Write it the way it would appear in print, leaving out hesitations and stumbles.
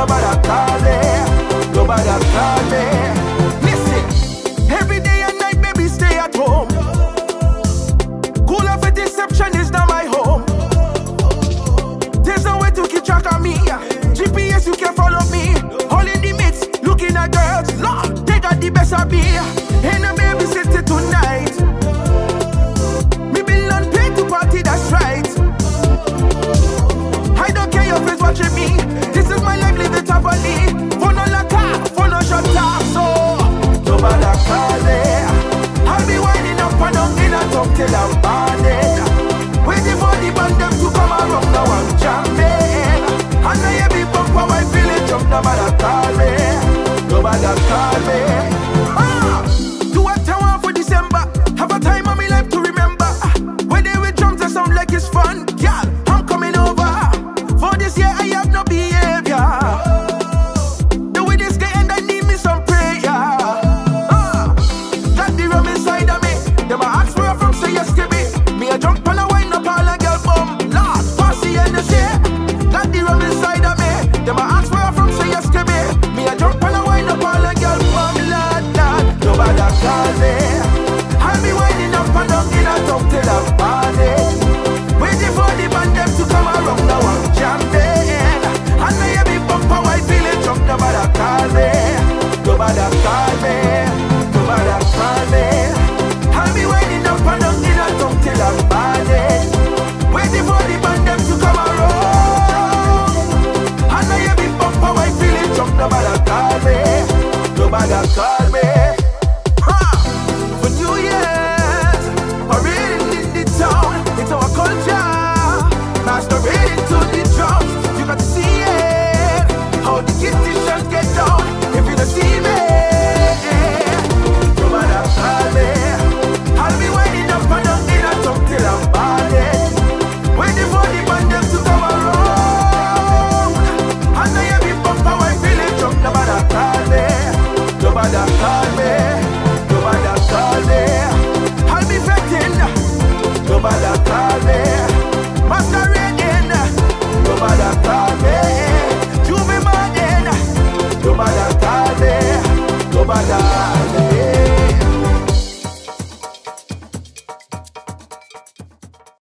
nobody call me. Listen, every day and night, baby, stay at home. Cool of a deception is not my home. There's no way to keep track of me. GPS, you can't follow me. All in the mix, looking at girls. Lord, they got the best of me. Ain't no baby sister tonight. Me been on pay to party, that's right. I don't care your friends watching me. This is my life, live it happily. For no lacquer, for no shut up. So, nobody call it. I'll be winding up and on in a top till I'm bonded. Waiting for the band them to come around, now I'm jamming. And I every bump how I feel it jump. Nobody call me. Nobody call me. Do what I want for December. Have a time of my life to remember. When they with drums that sound like it's fun. Yeah, I'm coming over. For this year I have no behavior. The way this guy and I need me some prayer. Got the rum inside of me. Them I ask where I'm from, say yes to me. Me a jump and a wind up all a girl bum. Lord, bossy and the shit. Got the rum inside of me. Them I ask where I'm from, say yes to me. Me a jump and a wind up all a girl bum. Nobody call me. I'll be winding up and down in a top till I'm bonded. Waiting for the band them to come around, now I'm jamming. And I hear me bump how I feel it jump. Nobody call me. Nobody call me. Nobody call me. I'll be winding up and down in a top till I'm bonded. Waiting for the band them to come around. And I hear me bump how I feel it jump. Nobody call me. Nobody call me.